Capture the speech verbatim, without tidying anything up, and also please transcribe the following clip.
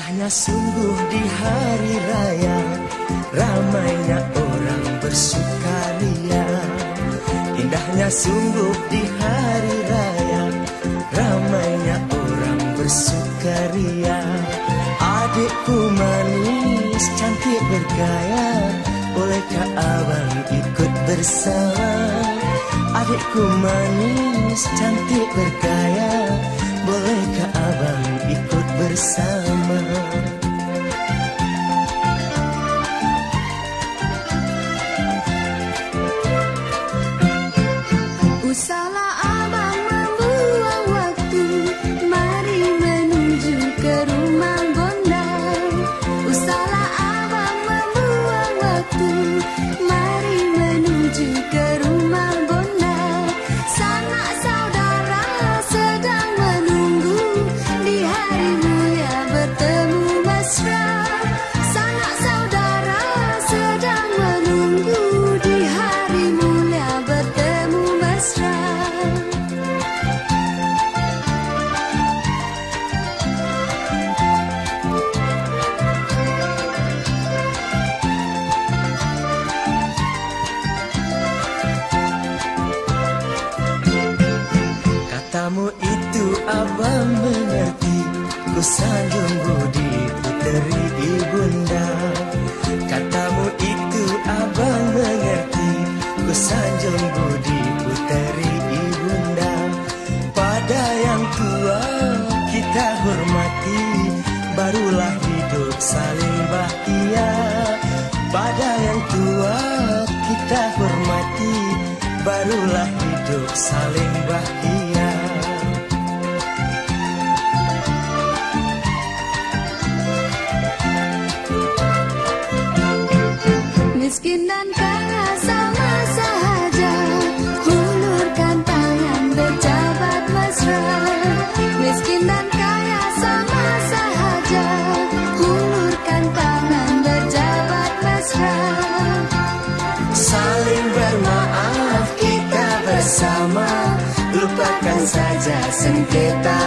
Indahnya sungguh di hari raya, ramainya orang bersukaria. Indahnya sungguh di hari raya, ramainya orang bersukaria. Adikku manis, cantik bergaya, bolehkah abang ikut bersama? Adikku manis, cantik bergaya, bolehkah abang ikut bersama? Usahlah abang membuang waktu, mari menuju ke rumah gondang. Usahlah abang membuang waktu, mari menuju ke rumah gondang. Sanak saudara sedang menunggu di hari mulia bertemu mesra. Sanak saudara sedang menunggu di hari mulia bertemu mesra. Katamu itu abang mengerti, ku sanjung budi puteri ibunda. Katamu itu abang mengerti, ku sanjung budi puteri ibunda. Pada yang tua kita hormati, barulah hidup saling bahagia. Pada yang tua kita hormati, barulah hidup saling bahagia. Miskin dan kaya sama saja, hulurkan tangan berjabat mesra. Miskin dan kaya sama saja, hulurkan tangan berjabat mesra. Saling bermaaf kita bersama, lupakan saja sengketa